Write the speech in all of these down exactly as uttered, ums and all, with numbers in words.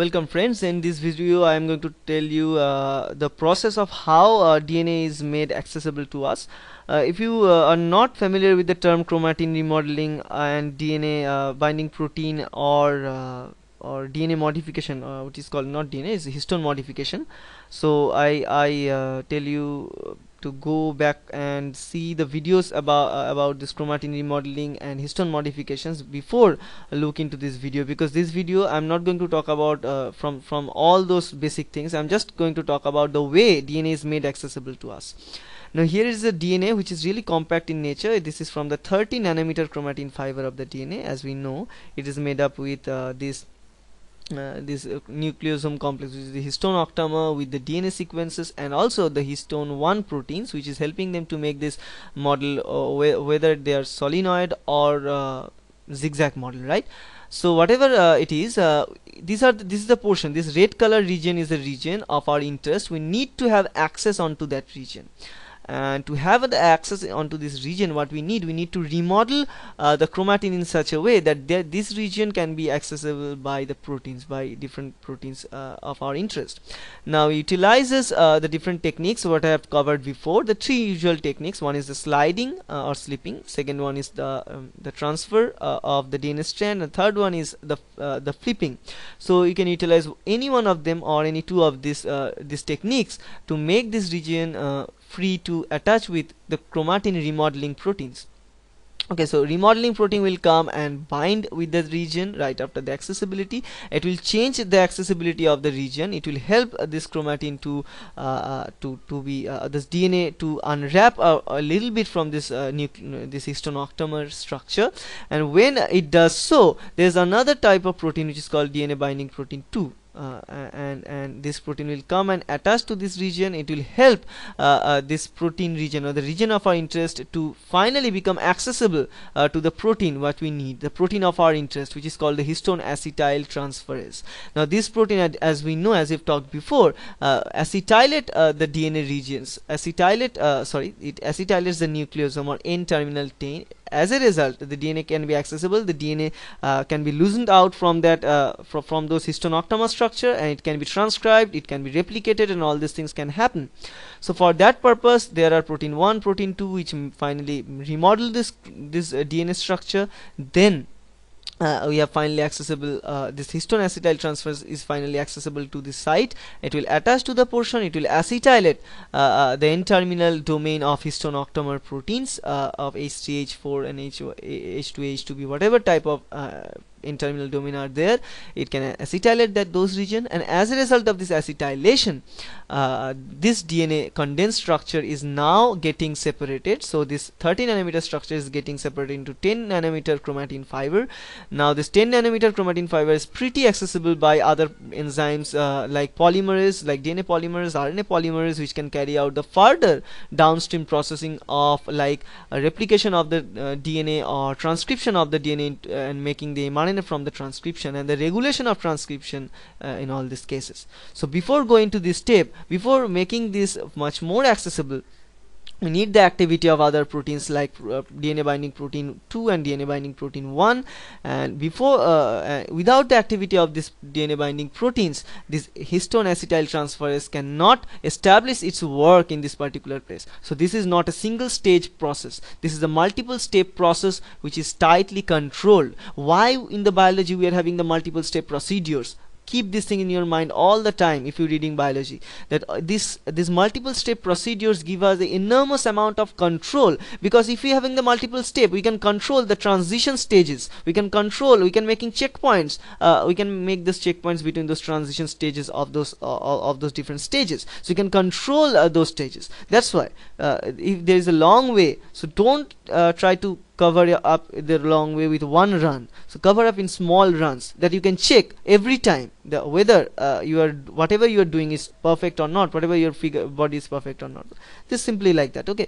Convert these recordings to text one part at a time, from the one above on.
Welcome friends, in this video I am going to tell you uh, the process of how uh, D N A is made accessible to us. Uh, if you uh, are not familiar with the term chromatin remodeling and D N A uh, binding protein or uh, or D N A modification, uh, which is called not D N A, is histone modification. So I, I uh, tell you to go back and see the videos about uh, about this chromatin remodeling and histone modifications before look into this video, because this video I'm not going to talk about uh, from from all those basic things. I'm just going to talk about the way D N A is made accessible to us. Now here is the D N A, which is really compact in nature. This is from the thirty nanometer chromatin fiber of the D N A. As we know, it is made up with uh, this Uh, this uh, nucleosome complex, which is the histone octamer, with the D N A sequences, and also the histone one proteins, which is helping them to make this model, uh, wh whether they are solenoid or uh, zigzag model, right? So whatever uh, it is, uh, these are the, this is the portion, this red color region is the region of our interest. We need to have access onto that region, and to have the access onto this region, what we need we need to remodel uh, the chromatin in such a way that th this region can be accessible by the proteins, by different proteins uh, of our interest. Now utilizes uh, the different techniques what I have covered before. The three usual techniques: one is the sliding uh, or slipping, second one is the um, the transfer uh, of the D N A strand, and third one is the uh, the flipping. So you can utilize any one of them or any two of these uh, these techniques to make this region uh, free to attach with the chromatin remodeling proteins. Okay, so remodeling protein will come and bind with the region right after the accessibility. It will change the accessibility of the region. It will help uh, this chromatin to uh, uh, to to be uh, this D N A to unwrap a, a little bit from this uh, this histone octamer structure. And when it does so, there is another type of protein which is called D N A binding protein two. Uh, and and this protein will come and attach to this region. It will help uh, uh, this protein region, or the region of our interest, to finally become accessible uh, to the protein what we need, the protein of our interest, which is called the histone acetyltransferase. Now this protein, as we know, as we've talked before, uh, acetylate uh, the D N A regions, acetylate uh, sorry it acetylates the nucleosome or N-terminal chain. As a result, the D N A can be accessible. The D N A uh, can be loosened out from that uh, fr from those histone octamer structure, and it can be transcribed, it can be replicated, and all these things can happen. So for that purpose, there are protein one, protein two, which finally remodel this this uh, D N A structure. Then Uh, we have finally accessible uh, this histone acetyltransferase is finally accessible to the site. It will attach to the portion. It will acetylate uh, uh, the N-terminal domain of histone octamer proteins uh, of H three H four and H two H two B, whatever type of uh, N-terminal domain are there. It can acetylate that those region, and as a result of this acetylation, uh, this D N A condensed structure is now getting separated. So this thirty nanometer structure is getting separated into ten nanometer chromatin fiber. Now this ten nanometer chromatin fiber is pretty accessible by other enzymes uh, like polymerase, like D N A polymerase, R N A polymerase, which can carry out the further downstream processing of like uh, replication of the uh, D N A or transcription of the D N A uh, and making the mRNA from the transcription, and the regulation of transcription uh, in all these cases. So before going to this step, before making this much more accessible, we need the activity of other proteins like uh, D N A binding protein two and D N A binding protein one. And before, uh, uh, without the activity of this D N A binding proteins, this histone acetyltransferase cannot establish its work in this particular place. So this is not a single stage process. This is a multiple step process which is tightly controlled. Why in the biology we are having the multiple step procedures? Keep this thing in your mind all the time if you're reading biology, that uh, this these multiple step procedures give us an enormous amount of control, because if we're having the multiple step, we can control the transition stages, we can control, we can making checkpoints, uh, we can make these checkpoints between those transition stages of those uh, of those different stages. So you can control uh, those stages. That's why uh, if there is a long way, so don't uh, try to cover up the long way with one run. So cover up in small runs, that you can check every time the whether uh, you are whatever you are doing is perfect or not, whatever your figure body is perfect or not. Just simply like that. Okay,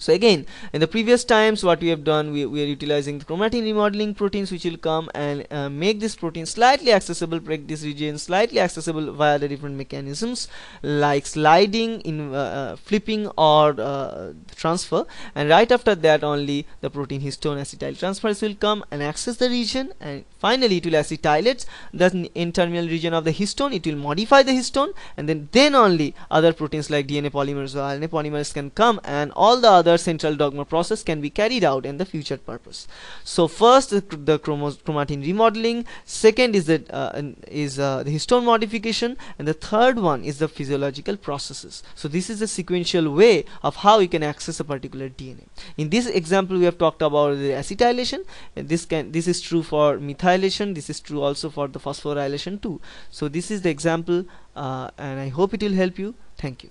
So again, in the previous times what we have done, we, we are utilizing the chromatin remodeling proteins, which will come and uh, make this protein slightly accessible, break this region slightly accessible via the different mechanisms like sliding, in uh, uh, flipping or uh, transfer, and right after that only the protein histone acetyltransferase will come and access the region, and finally it will acetylate the N-terminal region of the histone, it will modify the histone, and then, then only other proteins like D N A polymers or R N A polymers can come, and all the other central dogma process can be carried out in the future purpose. So first the, the chromatin remodeling, second is the uh, is uh, the histone modification, and the third one is the physiological processes. So this is the sequential way of how you can access a particular D N A. In this example we have talked about the acetylation, and this can this is true for methylation, this is true also for the phosphorylation too. So this is the example, uh, and I hope it will help you. Thank you.